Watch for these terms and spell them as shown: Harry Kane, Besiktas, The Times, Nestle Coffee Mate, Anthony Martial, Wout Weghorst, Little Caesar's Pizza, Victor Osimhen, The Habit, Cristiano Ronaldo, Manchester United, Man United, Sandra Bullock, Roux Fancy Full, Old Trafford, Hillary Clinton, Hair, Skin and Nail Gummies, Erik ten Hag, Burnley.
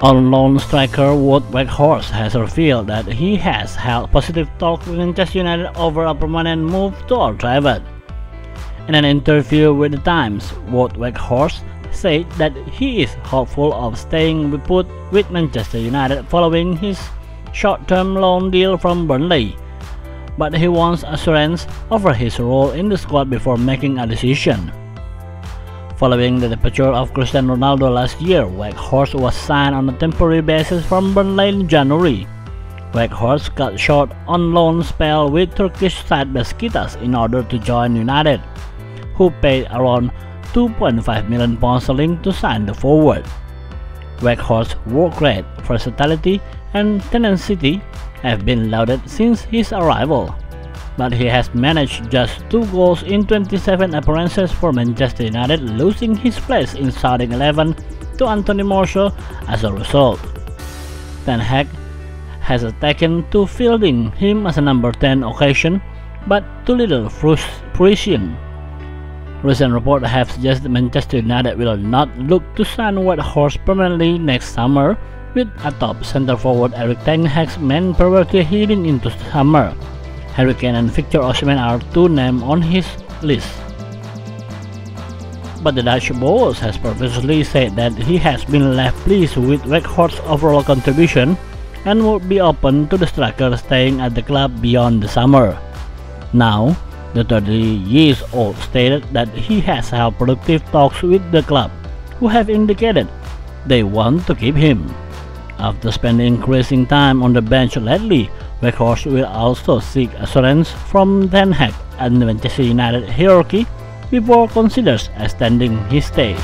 Unknown striker Wout Weghorst has revealed that he has held positive talks with Manchester United over a permanent move to Old Trafford. In an interview with The Times, Wout Weghorst said that he is hopeful of staying put with Manchester United following his short-term loan deal from Burnley, but he wants assurance over his role in the squad before making a decision. Following the departure of Cristiano Ronaldo last year, Weghorst was signed on a temporary basis from Burnley in January. Weghorst cut short on loan spell with Turkish side Besiktas in order to join United, who paid around £2.5 million linked to sign the forward. Weghorst's work rate, versatility, and tenacity have been lauded since his arrival, but he has managed just 2 goals in 27 appearances for Manchester United, losing his place in starting 11 to Anthony Martial as a result. Ten Hag has taken to fielding him as a number 10 occasion, but to little fruition. Recent reports have suggested Manchester United will not look to sign Weghorst permanently next summer, with a top center forward Erik ten Hag's main priority heading into summer. Harry Kane and Victor Osimhen are 2 names on his list. But the Dutch boss has previously said that he has been left pleased with Weghorst's overall contribution and would be open to the striker staying at the club beyond the summer. Now, the 30-year-old stated that he has held productive talks with the club, who have indicated they want to keep him. After spending increasing time on the bench lately, Weghorst will also seek assurance from Ten Hag and the Manchester United hierarchy before considers extending his stay.